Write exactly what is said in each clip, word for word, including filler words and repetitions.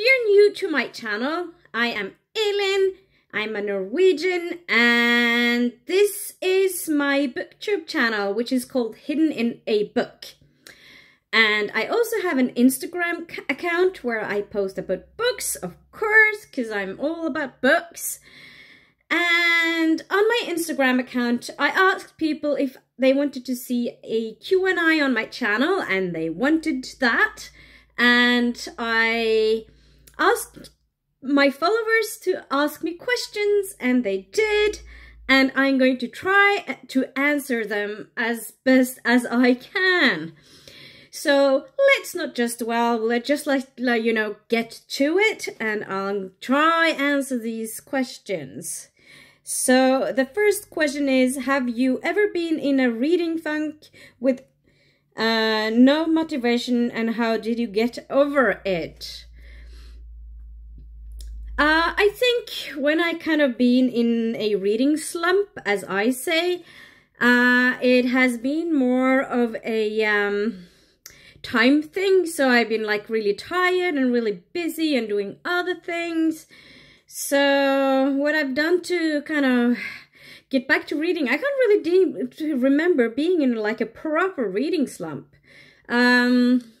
If you're new to my channel, I am Elin, I'm a Norwegian, and this is my BookTube channel, which is called Hidden in a Book. And I also have an Instagram account where I post about books, of course, because I'm all about books. And on my Instagram account, I asked people if they wanted to see a Q and A on my channel, and they wanted that. And I asked my followers to ask me questions, and they did. And I'm going to try to answer them as best as I can. So let's not just, well, let's just like, like, you know, get to it, and I'll try answer these questions. So the first question is, have you ever been in a reading funk with uh, no motivation, and how did you get over it? Uh, I think when I kind of been in a reading slump, as I say, uh, it has been more of a... Um, time thing. So I've been like really tired and really busy and doing other things. So what I've done to kind of get back to reading, I can't really de- remember being in like a proper reading slump. Um,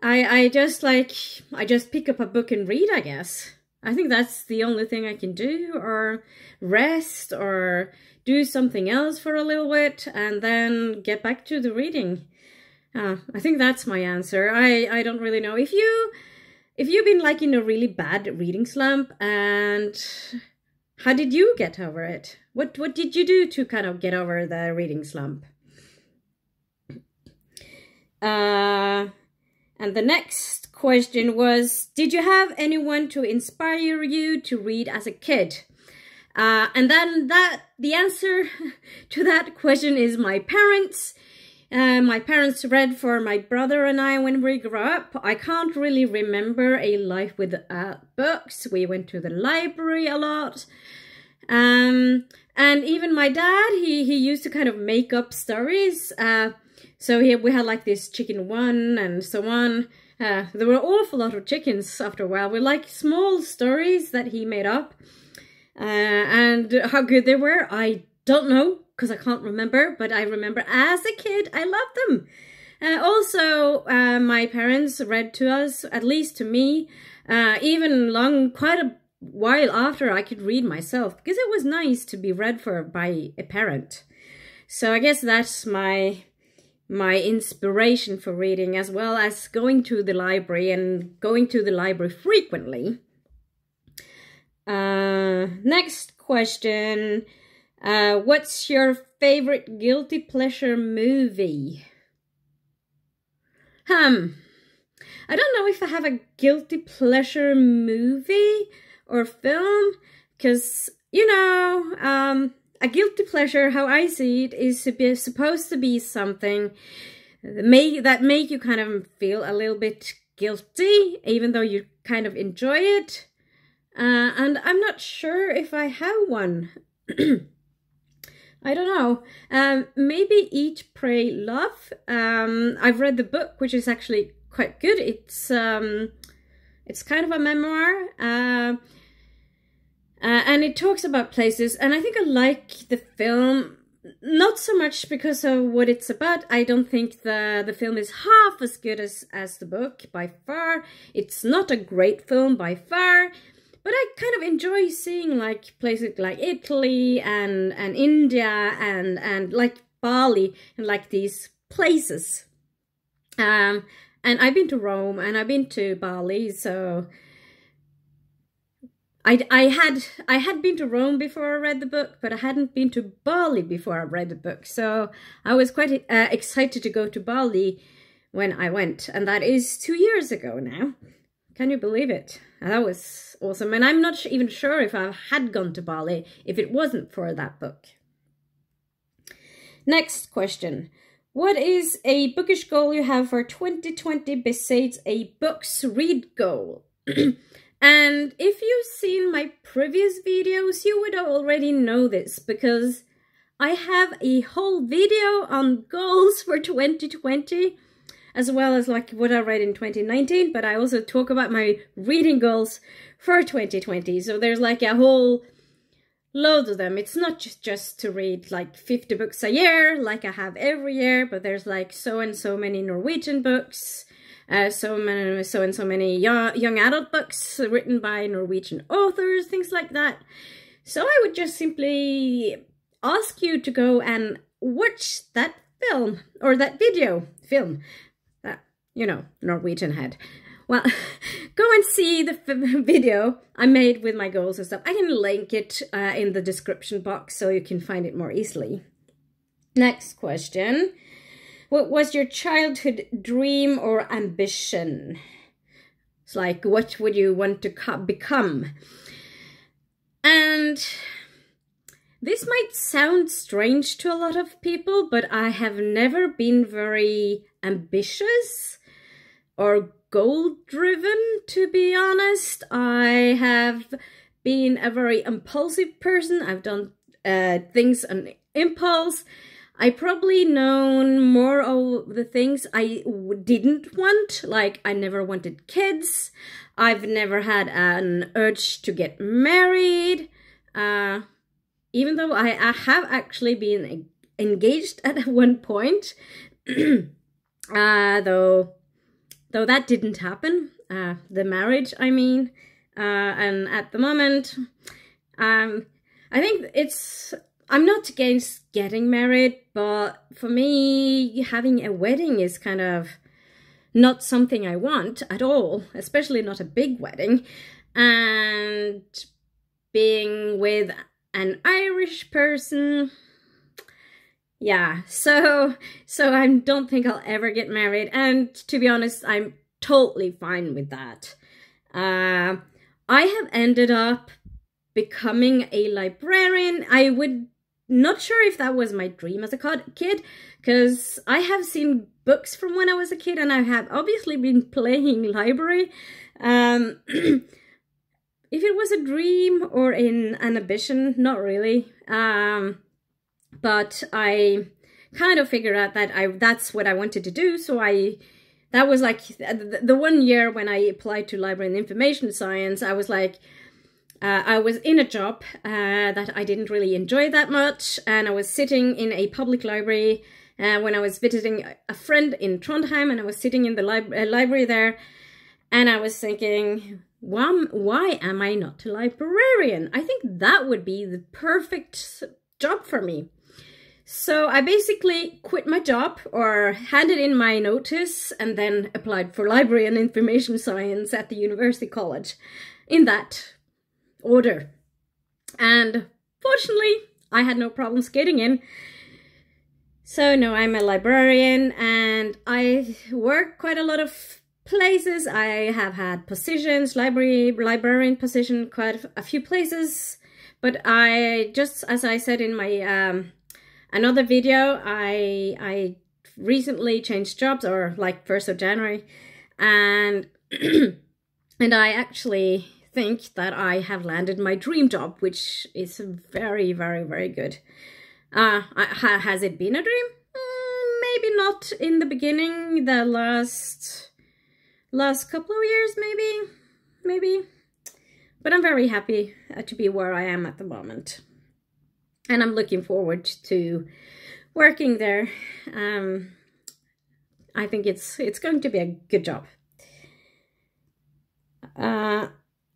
I, I just like, I just pick up a book and read, I guess. I think that's the only thing I can do, or rest or do something else for a little bit and then get back to the reading. Uh, I think that's my answer. I, I don't really know. If, you, if you've been like in a really bad reading slump, and how did you get over it? What, what did you do to kind of get over the reading slump? Uh, and the next question was, did you have anyone to inspire you to read as a kid? Uh, and then that the answer to that question is my parents. Uh, my parents read for my brother and I when we grew up. I can't really remember a life without books. We went to the library a lot. Um, and even my dad, he, he used to kind of make up stories. Uh, so he, we had like this chicken one and so on. Uh, there were an awful lot of chickens after a while. We like small stories that he made up. Uh, and how good they were, I don't know, because I can't remember, but I remember as a kid, I loved them. Uh, also, uh, my parents read to us, at least to me, uh, even long, quite a while after I could read myself, because it was nice to be read for by a parent. So I guess that's my, my inspiration for reading, as well as going to the library and going to the library frequently. Uh, next question. Uh, what's your favorite guilty pleasure movie? Um, I don't know if I have a guilty pleasure movie or film, because, you know, um, a guilty pleasure, how I see it, is supposed to be something that make, that make you kind of feel a little bit guilty, even though you kind of enjoy it. Uh, and I'm not sure if I have one. I don't know. Um, maybe Eat, Pray, Love. Um, I've read the book, which is actually quite good. It's um, it's kind of a memoir, uh, uh, and it talks about places. And I think I like the film not so much because of what it's about. I don't think the the film is half as good as as the book by far. It's not a great film by far. But I kind of enjoy seeing like places like Italy and, and India and, and like Bali and like these places. Um, and I've been to Rome and I've been to Bali. So I, I, had, I had been to Rome before I read the book, but I hadn't been to Bali before I read the book. So I was quite uh, excited to go to Bali when I went. And that is two years ago now. Can you believe it? That was awesome. And I'm not even sure if I had gone to Bali if it wasn't for that book. Next question. What is a bookish goal you have for twenty twenty besides a books read goal? And if you've seen my previous videos, you would already know this because I have a whole video on goals for twenty twenty. as well as like what I read in twenty nineteen, but I also talk about my reading goals for twenty twenty. So there's like a whole load of them. It's not just, just to read like fifty books a year, like I have every year, but there's like so and so many Norwegian books, uh, so many, so and so many young, young adult books written by Norwegian authors, things like that. So I would just simply ask you to go and watch that film or that video film that, you know, Norwegian had. Well, go and see the f video I made with my goals and stuff. I can link it uh, in the description box so you can find it more easily. Next question. What was your childhood dream or ambition? It's like, what would you want to become? And this might sound strange to a lot of people, but I have never been very ambitious or goal-driven, to be honest. I have been a very impulsive person. I've done uh, things on impulse. I probably known more of the things I didn't want, like I never wanted kids. I've never had an urge to get married. Uh, even though I, I have actually been engaged at one point, uh, though, though that didn't happen, uh, the marriage, I mean, uh, and at the moment, um, I think it's, I'm not against getting married, but for me, having a wedding is kind of not something I want at all, especially not a big wedding, and being with an Irish person. Yeah, so so I don't think I'll ever get married, and to be honest, I'm totally fine with that. Uh, I have ended up becoming a librarian. I would not sure if that was my dream as a kid, because I have seen books from when I was a kid, and I have obviously been playing library. Um, if it was a dream or in an ambition, not really. Um, but I kind of figured out that I that's what I wanted to do. So I that was like the, the one year when I applied to library and information science. I was like, uh, I was in a job uh, that I didn't really enjoy that much, and I was sitting in a public library uh, when I was visiting a friend in Trondheim, and I was sitting in the lib uh, library there, and I was thinking, Why, why am I not a librarian? I think that would be the perfect job for me. So I basically quit my job or handed in my notice and then applied for library and information science at the university college in that order. And fortunately, I had no problems getting in. So no, I'm a librarian, and I work quite a lot of places. I have had positions, library, librarian position, quite a few places, but I just, as I said in my um, another video, I I recently changed jobs, or like first of January, and and I actually think that I have landed my dream job, which is very, very, very good. Uh, I, has it been a dream? Mm, maybe not in the beginning, the last... last couple of years, maybe, maybe, but I'm very happy uh, to be where I am at the moment, and I'm looking forward to working there. Um, I think it's it's going to be a good job. Uh,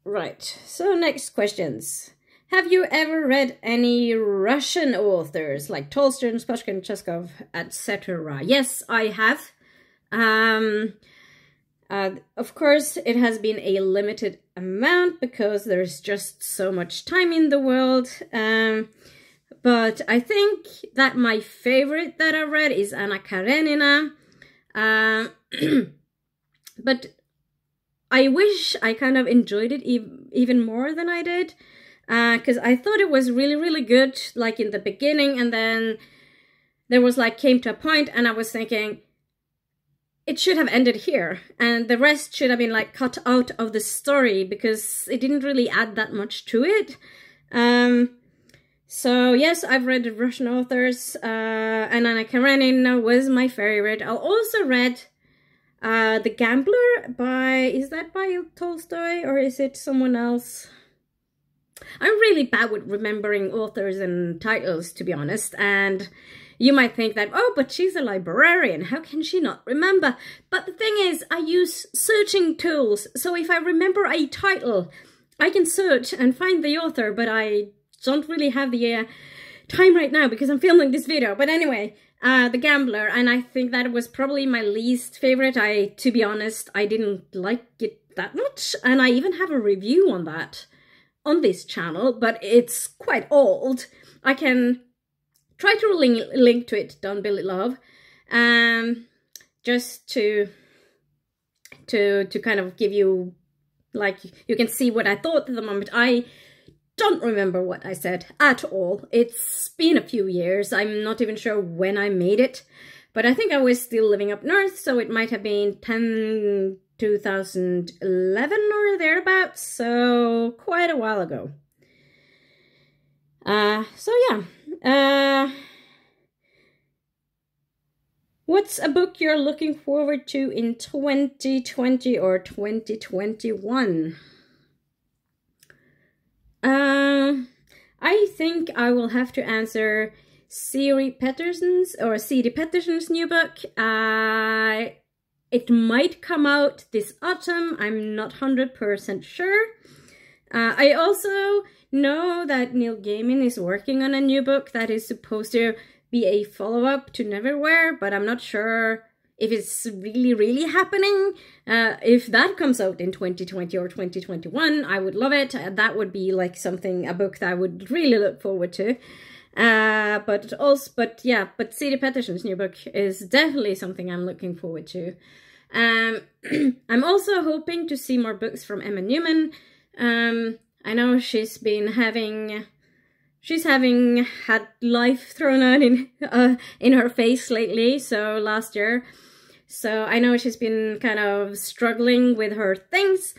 right. So next questions: have you ever read any Russian authors like Tolstoy, Pushkin, Cheskov, et cetera? Yes, I have. Um. Uh, of course, it has been a limited amount because there's just so much time in the world. Um, but I think that my favorite that I read is Anna Karenina. Uh, but I wish I kind of enjoyed it ev even more than I did, because uh, I thought it was really, really good, like in the beginning. And then there was like came to a point and I was thinking, it should have ended here, and the rest should have been like cut out of the story because it didn't really add that much to it. Um, so yes, I've read Russian authors, uh, and Anna Karenina was my favorite. I also read Uh, The Gambler by, is that by Tolstoy or is it someone else? I'm really bad with remembering authors and titles, to be honest, and you might think that, oh, but she's a librarian, how can she not remember? But the thing is, I use searching tools, so if I remember a title, I can search and find the author, but I don't really have the uh, time right now because I'm filming this video. But anyway, uh, The Gambler, and I think that was probably my least favorite. I, to be honest, I didn't like it that much, and I even have a review on that on this channel, but it's quite old. I can try to link, link to it down below, um, just to to to kind of give you, like, you can see what I thought at the moment. I don't remember what I said at all. It's been a few years. I'm not even sure when I made it, but I think I was still living up north, so it might have been ten, two thousand eleven or thereabouts, so quite a while ago. Uh, so yeah. Uh, what's a book you're looking forward to in twenty twenty or twenty twenty-one? Uh, I think I will have to answer Siri Pettersen's or C D Pettersen's new book. Uh, it might come out this autumn. I'm not one hundred percent sure. Uh, I also know that Neil Gaiman is working on a new book that is supposed to be a follow-up to Neverwhere, but I'm not sure if it's really, really happening. Uh, if that comes out in twenty twenty or twenty twenty-one, I would love it. That would be like something, a book that I would really look forward to. Uh, but also, but yeah, but C D Pettersen's new book is definitely something I'm looking forward to. Um, I'm also hoping to see more books from Emma Newman. Um, I know she's been having, she's having had life thrown out in, uh, in her face lately, so last year. So I know she's been kind of struggling with her things.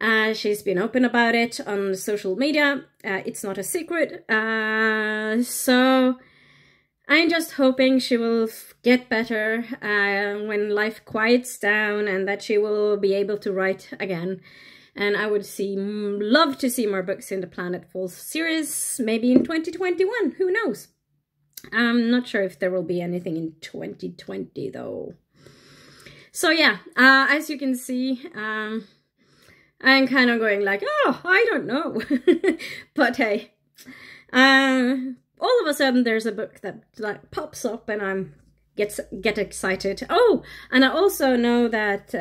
Uh, she's been open about it on social media. Uh, it's not a secret. Uh, so I'm just hoping she will get better uh, when life quiets down and that she will be able to write again. And I would see, love to see more books in the Planet Falls series, maybe in twenty twenty-one, who knows? I'm not sure if there will be anything in twenty twenty though. So yeah, uh, as you can see, um, I'm kind of going like, oh, I don't know. But hey, uh, all of a sudden there's a book that, that pops up and I'm Gets, get excited. Oh, and I also know that uh,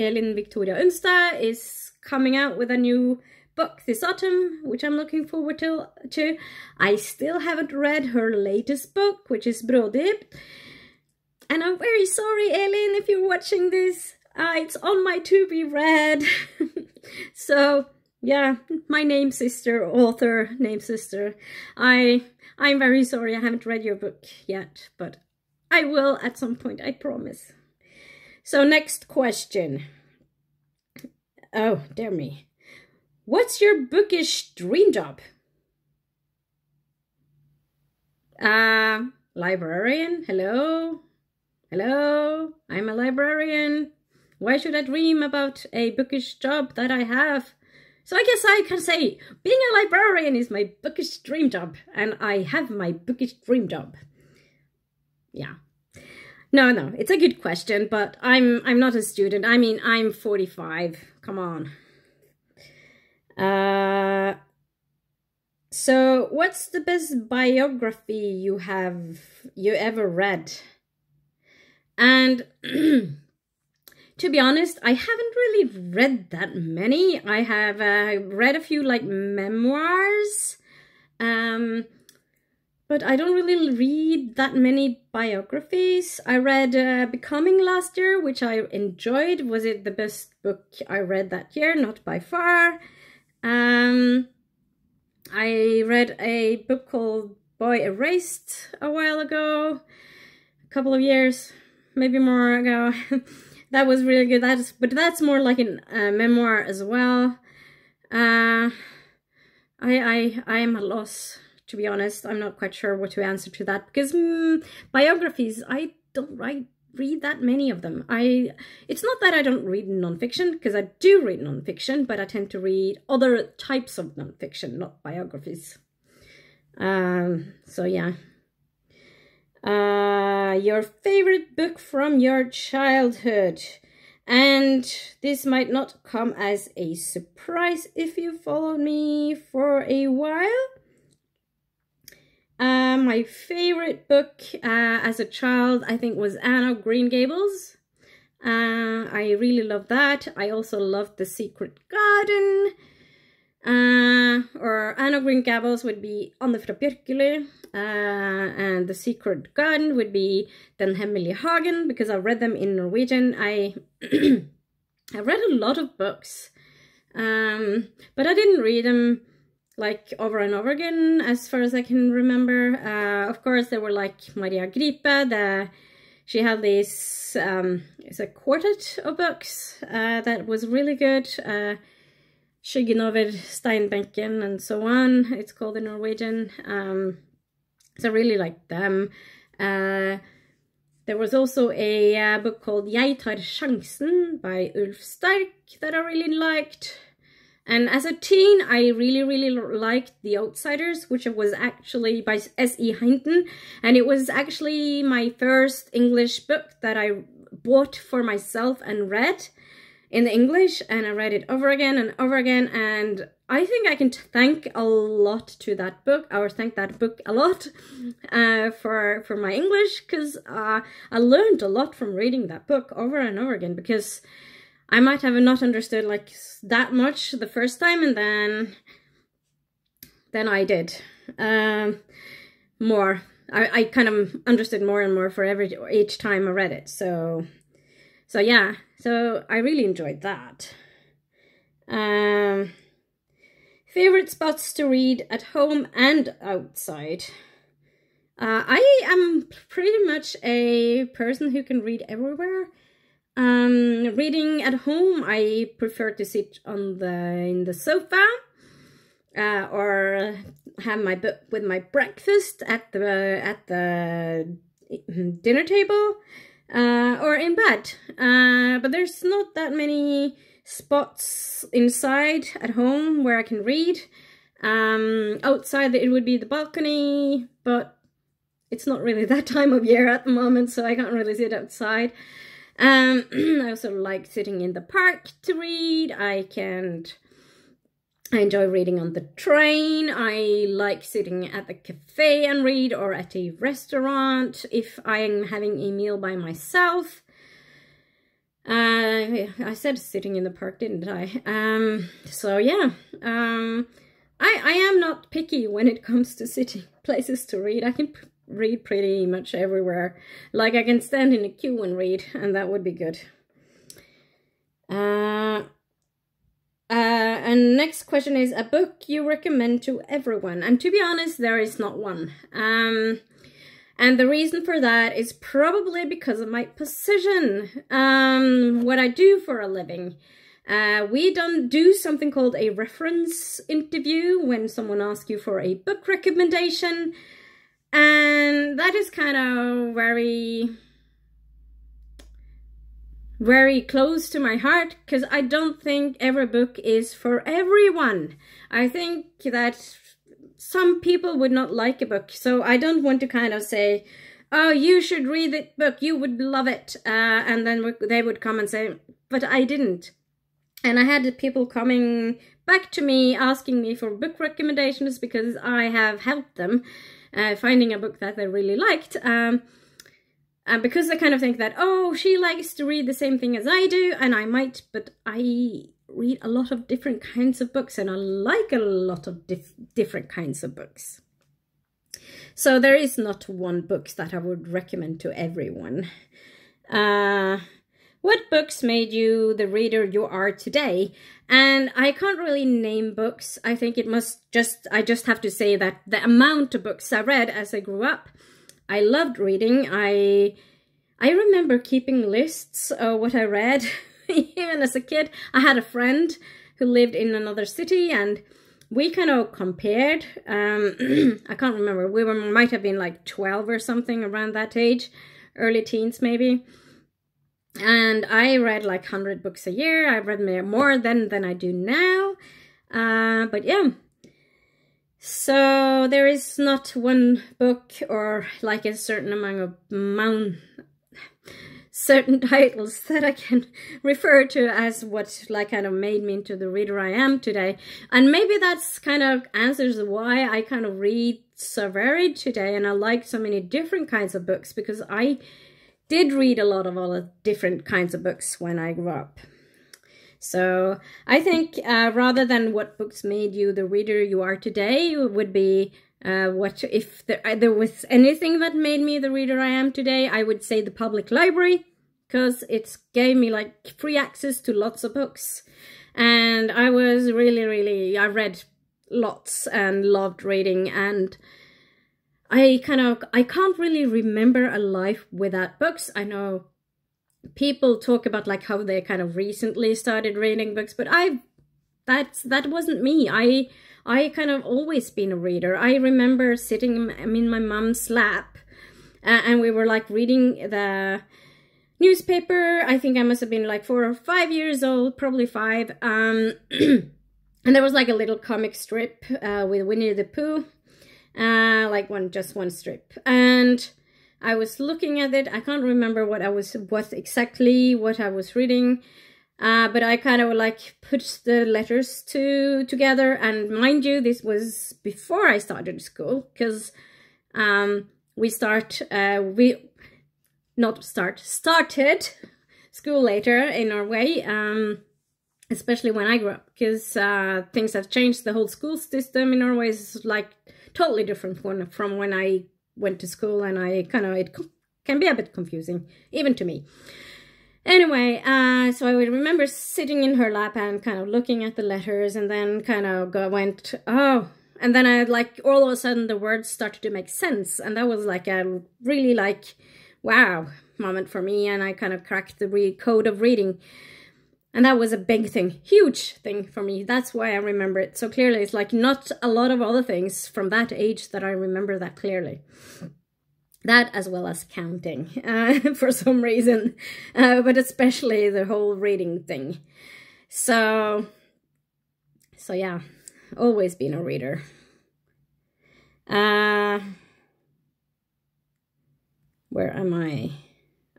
Elin Victoria Unster is coming out with a new book this autumn, which I'm looking forward to. to. I still haven't read her latest book, which is Brodip. And I'm very sorry, Elin, if you're watching this. Uh, it's on my to-be read. So, yeah, my name sister, author, name sister. I, I'm very sorry I haven't read your book yet, but I will at some point, I promise. So next question. Oh, dear me. What's your bookish dream job? Uh, librarian, hello? Hello, I'm a librarian. Why should I dream about a bookish job that I have? So I guess I can say being a librarian is my bookish dream job, and I have my bookish dream job. Yeah. No, no, it's a good question, but I'm I'm not a student. I mean, I'm forty-five. Come on. Uh, so, what's the best biography you have you ever read? And to be honest, I haven't really read that many. I have uh, read a few like memoirs. Um. But I don't really read that many biographies. I read uh, Becoming last year, which I enjoyed. Was it the best book I read that year? Not by far. Um, I read a book called Boy Erased a while ago, a couple of years, maybe more ago. That was really good. That's, but that's more like a uh, memoir as well. Uh, I, I, I am a loss. To be honest, I'm not quite sure what to answer to that because mm, biographies, I don't write, read that many of them. I it's not that I don't read nonfiction, because I do read nonfiction, but I tend to read other types of nonfiction, not biographies. Um, so yeah. Uh, your favorite book from your childhood. And this might not come as a surprise if you followed me for a while. Uh, my favorite book uh, as a child, I think, was Anne of Green Gables. Uh, I really loved that. I also loved The Secret Garden. Uh, or Anne of Green Gables would be Anne fra Pirkele. Uh, and The Secret Garden would be Den Hemmeli Hagen, because I read them in Norwegian. I, I read a lot of books, um, but I didn't read them like over and over again, as far as I can remember. Uh, of course, there were like Maria Gripe. The, she had this, um, it's a quartet of books uh, that was really good. Uh, Shiggiovid Steinbecken and so on. It's called in Norwegian. Um, so I really liked them. Uh, there was also a uh, book called Jeg tar Shanksen by Ulf Stark that I really liked. And as a teen, I really, really liked The Outsiders, which was actually by S E Hinton. And it was actually my first English book that I bought for myself and read in English. And I read it over again and over again. And I think I can thank a lot to that book. I would thank that book a lot uh, for, for my English, because uh, I learned a lot from reading that book over and over again, because I might have not understood like that much the first time, and then then I did um, more. I, I kind of understood more and more for every each time I read it. So so yeah, so I really enjoyed that. Um, favorite spots to read at home and outside. Uh, I am pretty much a person who can read everywhere. Um, reading at home, I prefer to sit on the in the sofa, uh, or have my book with my breakfast at the uh, at the dinner table, uh, or in bed. Uh, but there's not that many spots inside at home where I can read. Um, outside, it would be the balcony, but it's not really that time of year at the moment, so I can't really sit outside. Um, I also like sitting in the park to read. I can, I enjoy reading on the train. I like sitting at the cafe and read, or at a restaurant if I am having a meal by myself. Uh, I said sitting in the park, didn't I? Um, so yeah, um, I, I am not picky when it comes to sitting places to read. I can pr- read pretty much everywhere. Like, I can stand in a queue and read, and that would be good. Uh, uh, and next question is a book you recommend to everyone. And to be honest, there is not one. Um, and the reason for that is probably because of my position, um, what I do for a living. Uh, we don't do something called a reference interview when someone asks you for a book recommendation. And that is kind of very, very close to my heart, because I don't think every book is for everyone. I think that some people would not like a book. So I don't want to kind of say, oh, you should read that book, you would love it. Uh, and then they would come and say, but I didn't. And I had people coming back to me asking me for book recommendations because I have helped them Uh, finding a book that they really liked, um, and because I kind of think that, oh, she likes to read the same thing as I do, and I might, but I read a lot of different kinds of books, and I like a lot of dif different kinds of books. So there is not one book that I would recommend to everyone. Uh, what books made you the reader you are today? And I can't really name books. I think it must just, I just have to say that the amount of books I read as I grew up, I loved reading. I I remember keeping lists of what I read, even as a kid. I had a friend who lived in another city, and we kind of compared. Um, I can't remember. We were, might have been like twelve or something around that age, early teens maybe. And I read like one hundred books a year. I read more then than I do now. Uh, but yeah. So there is not one book or like a certain amount of amount, certain titles that I can refer to as what like kind of made me into the reader I am today. And maybe that's kind of answers why I kind of read so varied today. And I like so many different kinds of books, because I did read a lot of all the different kinds of books when I grew up. So I think uh, rather than what books made you the reader you are today would be uh, what if there, there was anything that made me the reader I am today, I would say the public library, because it gave me like free access to lots of books. And I was really, really, I read lots and loved reading, and I kind of, I can't really remember a life without books. I know people talk about like how they kind of recently started reading books, but I, that's, that wasn't me. I, I kind of always been a reader. I remember sitting in my mom's lap uh, and we were like reading the newspaper. I think I must have been like four or five years old, probably five. Um, and there was like a little comic strip uh, with Winnie the Pooh. Uh, like one, just one strip. And I was looking at it. I can't remember what I was, what exactly what I was reading. Uh, but I kind of like put the letters to together. And mind you, this was before I started school, because um, we start, uh, we not start, started school later in Norway. Um, especially when I grew up, because uh, things have changed. The whole school system in Norway is like totally different from, from when I went to school, and I kind of, it can be a bit confusing, even to me. Anyway, uh, so I would remember sitting in her lap and kind of looking at the letters, and then kind of go, went, oh, and then I like, all of a sudden the words started to make sense. And that was like a really like, wow moment for me. And I kind of cracked the re code of reading. And that was a big thing, huge thing for me. That's why I remember it so clearly. It's like not a lot of other things from that age that I remember that clearly. That as well as counting uh, for some reason, uh, but especially the whole reading thing. So, so yeah, always been a reader. Uh, where am I?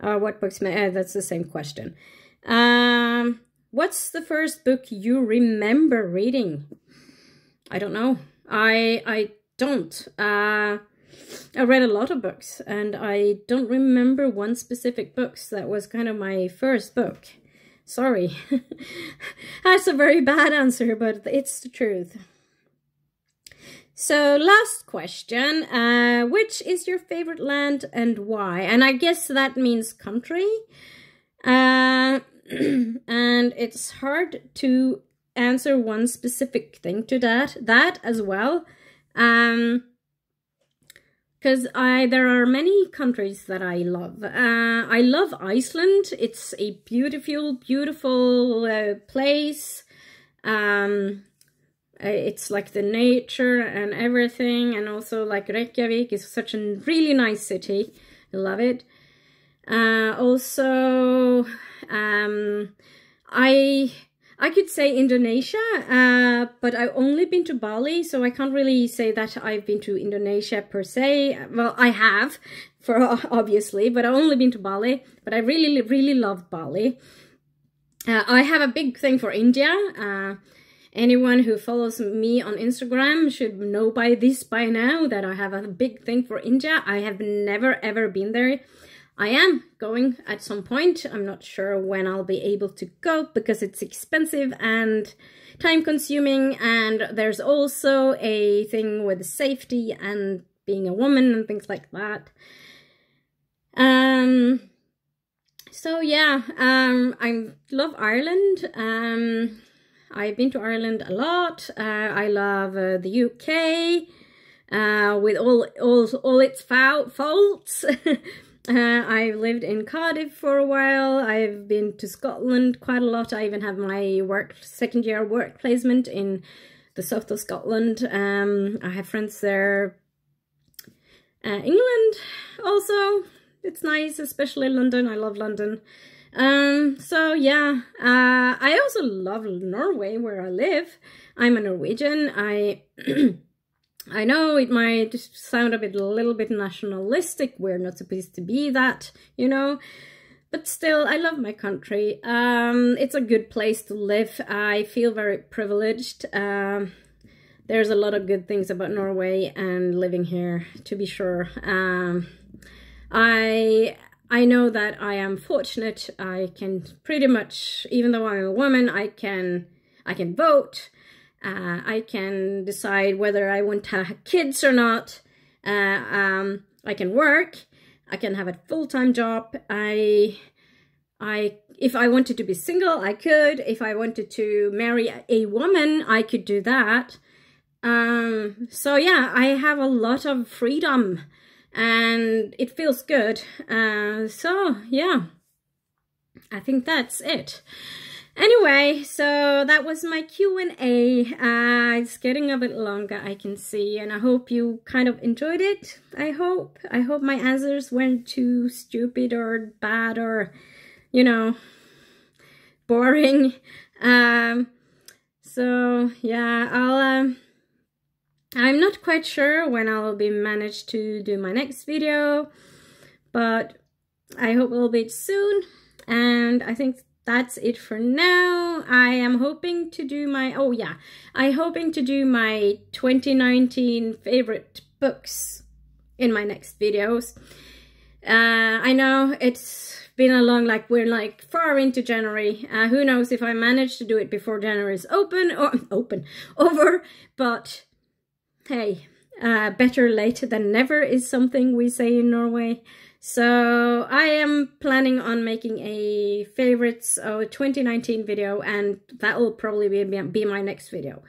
Oh, what books? May, uh, that's the same question. Um, what's the first book you remember reading? I don't know. I I don't. Uh, I read a lot of books, and I don't remember one specific book. So that was kind of my first book. Sorry. That's a very bad answer, but it's the truth. So last question, uh, which is your favorite land and why? And I guess that means country. Uh, and it's hard to answer one specific thing to that, that as well. Um, because I, there are many countries that I love. Uh, I love Iceland. It's a beautiful, beautiful uh, place. Um, it's like the nature and everything. And also like Reykjavik is such a really nice city. I love it. Uh, also, um, I, I could say Indonesia, uh, but I've only been to Bali, so I can't really say that I've been to Indonesia per se. Well, I have, for obviously, but I've only been to Bali, but I really, really love Bali. Uh, I have a big thing for India. Uh, anyone who follows me on Instagram should know by this by now that I have a big thing for India. I have never, ever been there. I am going at some point. I'm not sure when I'll be able to go because it's expensive and time consuming. And there's also a thing with safety and being a woman and things like that. Um, so yeah, um, I love Ireland. Um, I've been to Ireland a lot. Uh, I love uh, the U K uh, with all, all, all its faults. Uh, I've lived in Cardiff for a while. I've been to Scotland quite a lot. I even have my work second year work placement in the south of Scotland. Um, I have friends there. Uh, England also, it's nice, especially London. I love London. Um, so yeah, uh, I also love Norway, where I live. I'm a Norwegian. I I know it might sound a bit, a little bit nationalistic. We're not supposed to be that, you know, but still, I love my country. Um, it's a good place to live. I feel very privileged. Um, there's a lot of good things about Norway and living here, to be sure. Um, I... I know that I am fortunate. I can pretty much, even though I'm a woman, I can I can vote. Uh, I can decide whether I want to have kids or not. Uh, um, I can work. I can have a full-time job. I, I, if I wanted to be single, I could. If I wanted to marry a woman, I could do that. Um, so yeah, I have a lot of freedom. And it feels good. Uh, so, yeah, I think that's it. Anyway, so that was my Q and A. Uh, it's getting a bit longer, I can see. And I hope you kind of enjoyed it. I hope. I hope my answers weren't too stupid or bad or, you know, boring. Um, so, yeah, I'll... Um, I'm not quite sure when I'll be managed to do my next video, but I hope it'll be soon. And I think that's it for now. I am hoping to do my, oh yeah, I'm hoping to do my twenty nineteen favorite books in my next videos. Uh, I know it's been a long, like we're like far into January. Uh, who knows if I manage to do it before January is open or open, over, but... Hey, uh, better late than never is something we say in Norway. So I am planning on making a favorites of twenty nineteen video, and that will probably be, be my next video.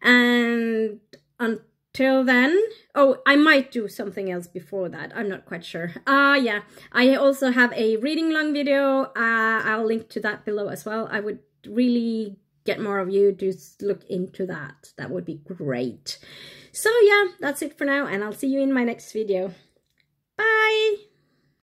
And until then, oh, I might do something else before that. I'm not quite sure. Ah, uh, yeah, I also have a reading long video. Uh, I'll link to that below as well. I would really get more of you to look into that. That would be great. So yeah, that's it for now, and I'll see you in my next video. Bye!